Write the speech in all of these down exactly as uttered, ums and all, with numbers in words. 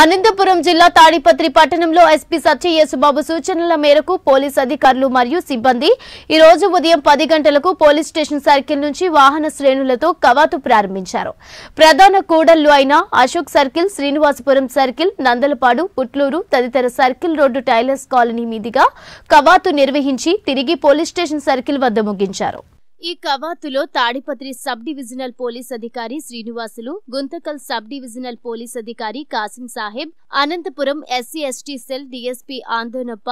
అనంతపురం జిల్లా తాడిపత్రి పట్టణంలో ఎస్పీ సత్యయేసుబాబు సూచనల మేరకు పోలీస్ అధికారులు మరియు సిబ్బంది ఈ రోజు ఉదయం పది గంటలకు పోలీస్ స్టేషన్ సర్కిల్ నుంచి వాహన శ్రేణులతో కవాతు ప్రారంభించారు. ప్రధాన కూడళ్లు అయిన ఆశోక్ సర్కిల్, శ్రీనివాసపురం సర్కిల్, నందలపాడు, పుట్లూరు తదితర సర్కిల్ రోడ్డు టైలర్స్ కాలనీ మీదుగా కవాతు నిర్వహించి తిరిగి పోలీస్ స్టేషన్ సర్కిల్ వద్ద ముగించారు. ఈ కవాతులో తాడిపత్రి సబ్ డివిజనల్ పోలీస్ అధికారి Srinivasulu, Guntakal sub divisional police అధికారి Kasim Saheb, Anantapuram SC ST cell DSP Andonappa,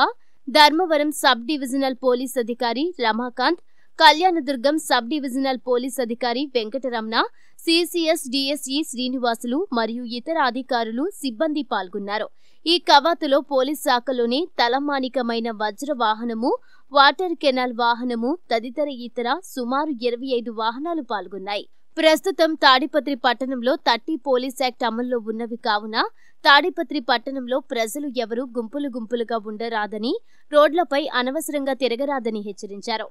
Dharmavaram sub divisional police అధికారి Ramakant, Kalyanadurgam sub divisional police అధికారి వెంకటరమణ, సిసిఎస్ డిఎస్ఈ శ్రీనివాసులు మరియు ఇతర అధికారులు, సిబ్బంది పాల్గొన్నారు. ఈ కవాతులో పోలీస్ శాఖలోనే తలమానికమైన వజ్ర వాహనము, వాటర్ కెనాల్ వాహనము తదితర ఇతర సుమారు ఇరవై ఐదు వాహనాలు పాల్గొన్నాయి. ప్రస్తుతం తాడిపత్రి పట్టణంలో థర్టీ పోలీస్ యాక్ట్ అమల్లో ఉన్నవి కావున తాడిపత్రి పట్టణంలో ప్రజలు ఎవరూ గుంపులు గుంపులుగా ఉండరాదని, రోడ్లపై అనవసరంగా తిరగరాదని హెచ్చరించారు.